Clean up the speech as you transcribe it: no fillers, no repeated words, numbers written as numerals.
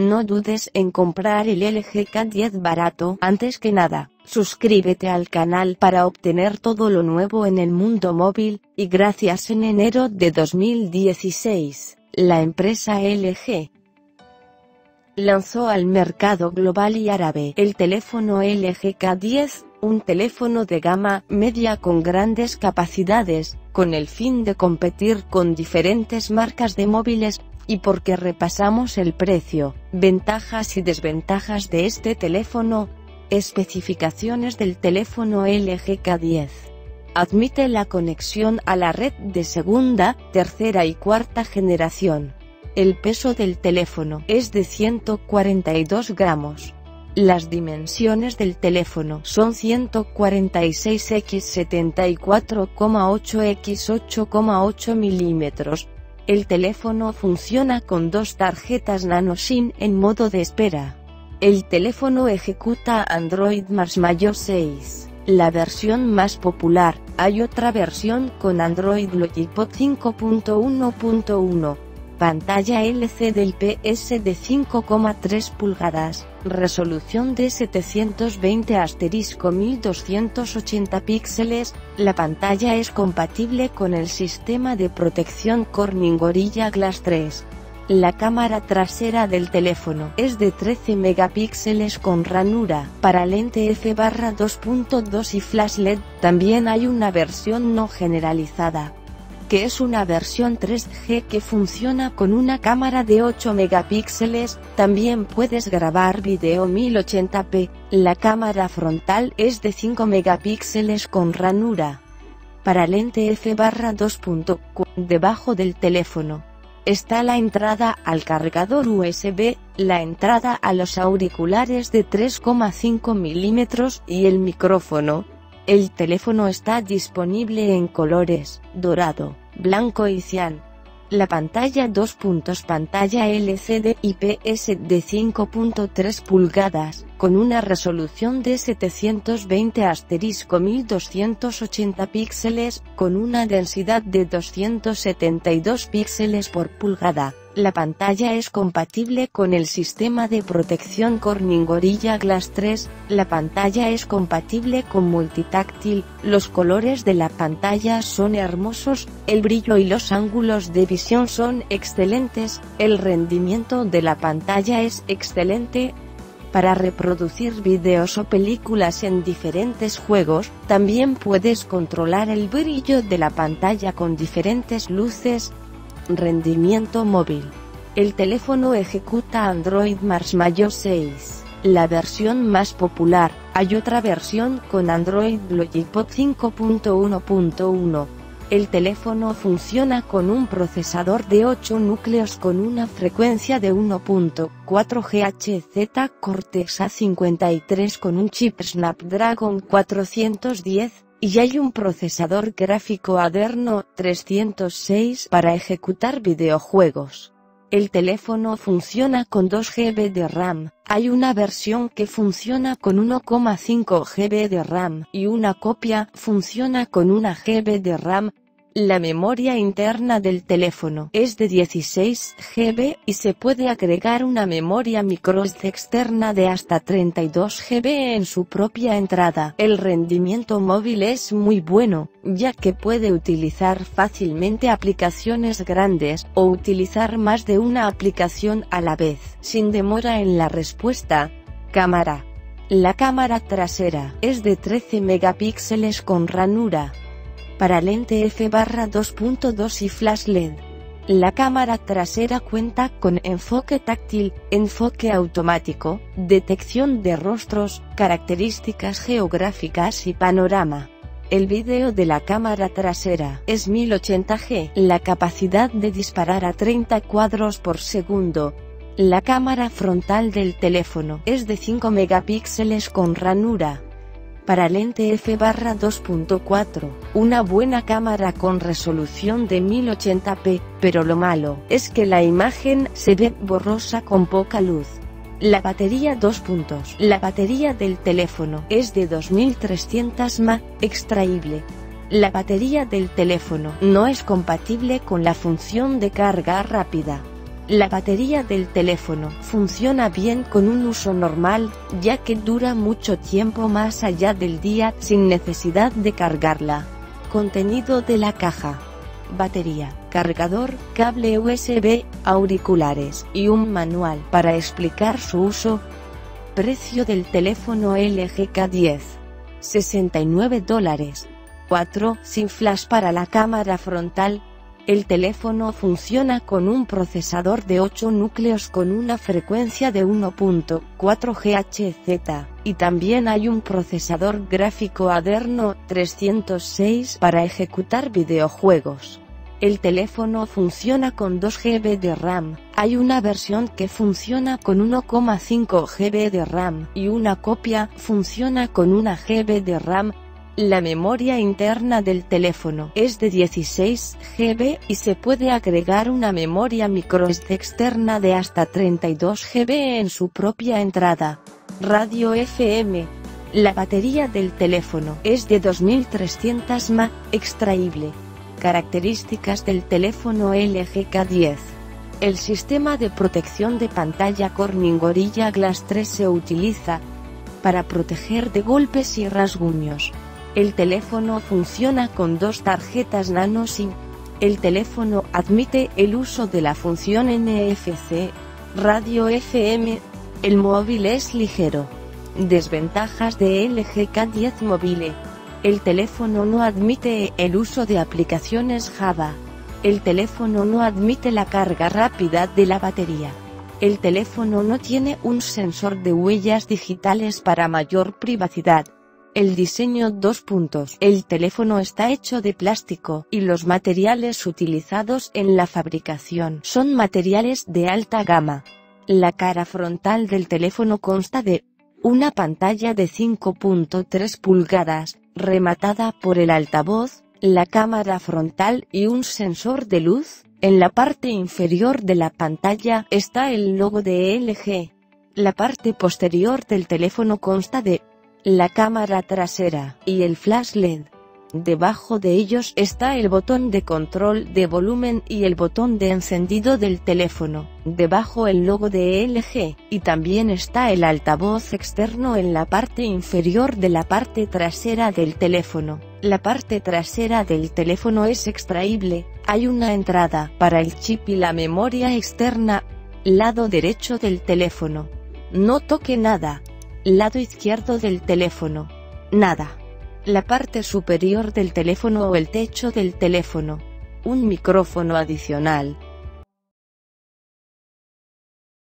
No dudes en comprar el LG K10 barato. Antes que nada, suscríbete al canal para obtener todo lo nuevo en el mundo móvil, y gracias. En enero de 2016, la empresa LG lanzó al mercado global y árabe el teléfono LG K10, un teléfono de gama media con grandes capacidades, con el fin de competir con diferentes marcas de móviles. Y porque repasamos el precio, ventajas y desventajas de este teléfono. Especificaciones del teléfono LG K10. Admite la conexión a la red de segunda, tercera y cuarta generación. El peso del teléfono es de 142 gramos. Las dimensiones del teléfono son 146 × 74,8 × 8,8 milímetros. El teléfono funciona con dos tarjetas Nano SIM en modo de espera. El teléfono ejecuta Android Marshmallow 6, la versión más popular. Hay otra versión con Android Lollipop 5.1.1. Pantalla LCD IPS de 5,3 pulgadas, resolución de 720×1280 píxeles. La pantalla es compatible con el sistema de protección Corning Gorilla Glass 3. La cámara trasera del teléfono es de 13 megapíxeles con ranura para lente f/2.2 y flash LED. También hay una versión no generalizada, que es una versión 3G que funciona con una cámara de 8 megapíxeles, también puedes grabar video 1080p, la cámara frontal es de 5 megapíxeles con ranura para lente f/2.4. Debajo del teléfono está la entrada al cargador USB, la entrada a los auriculares de 3,5 milímetros y el micrófono. El teléfono está disponible en colores, dorado, blanco y cian. La pantalla 2 puntos. Pantalla LCD IPS de 5.3 pulgadas, con una resolución de 720×1280 píxeles, con una densidad de 272 píxeles por pulgada. La pantalla es compatible con el sistema de protección Corning Gorilla Glass 3, la pantalla es compatible con multitáctil. Los colores de la pantalla son hermosos, el brillo y los ángulos de visión son excelentes, el rendimiento de la pantalla es excelente para reproducir videos o películas en diferentes juegos. También puedes controlar el brillo de la pantalla con diferentes luces. Rendimiento móvil. El teléfono ejecuta Android Marshmallow 6, la versión más popular. Hay otra versión con Android Lollipop 5.1.1. El teléfono funciona con un procesador de 8 núcleos con una frecuencia de 1.4 GHz, Cortex A53 con un chip Snapdragon 410. Y hay un procesador gráfico Adreno 306 para ejecutar videojuegos. El teléfono funciona con 2 GB de RAM. Hay una versión que funciona con 1,5 GB de RAM y una copia funciona con 1 GB de RAM. La memoria interna del teléfono es de 16 GB y se puede agregar una memoria microSD externa de hasta 32 GB en su propia entrada. El rendimiento móvil es muy bueno, ya que puede utilizar fácilmente aplicaciones grandes o utilizar más de una aplicación a la vez, sin demora en la respuesta. Cámara. La cámara trasera es de 13 megapíxeles con ranura para lente f/2.2 y flash LED. La cámara trasera cuenta con enfoque táctil, enfoque automático, detección de rostros, características geográficas y panorama. El vídeo de la cámara trasera es 1080p, la capacidad de disparar a 30 cuadros por segundo. La cámara frontal del teléfono es de 5 megapíxeles con ranura para lente f/2.4, una buena cámara con resolución de 1080p, pero lo malo es que la imagen se ve borrosa con poca luz. La batería 2 puntos. La batería del teléfono es de 2300 mAh, extraíble. La batería del teléfono no es compatible con la función de carga rápida. La batería del teléfono funciona bien con un uso normal, ya que dura mucho tiempo más allá del día sin necesidad de cargarla. Contenido de la caja: batería, cargador, cable USB, auriculares y un manual para explicar su uso. Precio del teléfono LG K10: $69. 4. SIM flash para la cámara frontal. El teléfono funciona con un procesador de 8 núcleos con una frecuencia de 1.4 GHz, y también hay un procesador gráfico Adreno 306 para ejecutar videojuegos. El teléfono funciona con 2 GB de RAM, hay una versión que funciona con 1,5 GB de RAM y una copia funciona con 1 GB de RAM. La memoria interna del teléfono es de 16 GB y se puede agregar una memoria microSD externa de hasta 32 GB en su propia entrada. Radio FM. La batería del teléfono es de 2300 mAh, extraíble. Características del teléfono LG K10. El sistema de protección de pantalla Corning Gorilla Glass 3 se utiliza para proteger de golpes y rasguños. El teléfono funciona con 2 tarjetas Nano SIM. El teléfono admite el uso de la función NFC, radio FM. El móvil es ligero. Desventajas de LG K10 Mobile. El teléfono no admite el uso de aplicaciones Java. El teléfono no admite la carga rápida de la batería. El teléfono no tiene un sensor de huellas digitales para mayor privacidad. El diseño. El teléfono está hecho de plástico y los materiales utilizados en la fabricación son materiales de alta gama. La cara frontal del teléfono consta de una pantalla de 5.3 pulgadas, rematada por el altavoz, la cámara frontal y un sensor de luz. En la parte inferior de la pantalla está el logo de LG. La parte posterior del teléfono consta de la cámara trasera y el flash LED. Debajo de ellos está el botón de control de volumen y el botón de encendido del teléfono, debajo el logo de LG, y también está el altavoz externo en la parte inferior de la parte trasera del teléfono. La parte trasera del teléfono es extraíble, hay una entrada para el chip y la memoria externa. Lado derecho del teléfono: no toque nada. Lado izquierdo del teléfono: nada. La parte superior del teléfono o el techo del teléfono: un micrófono adicional.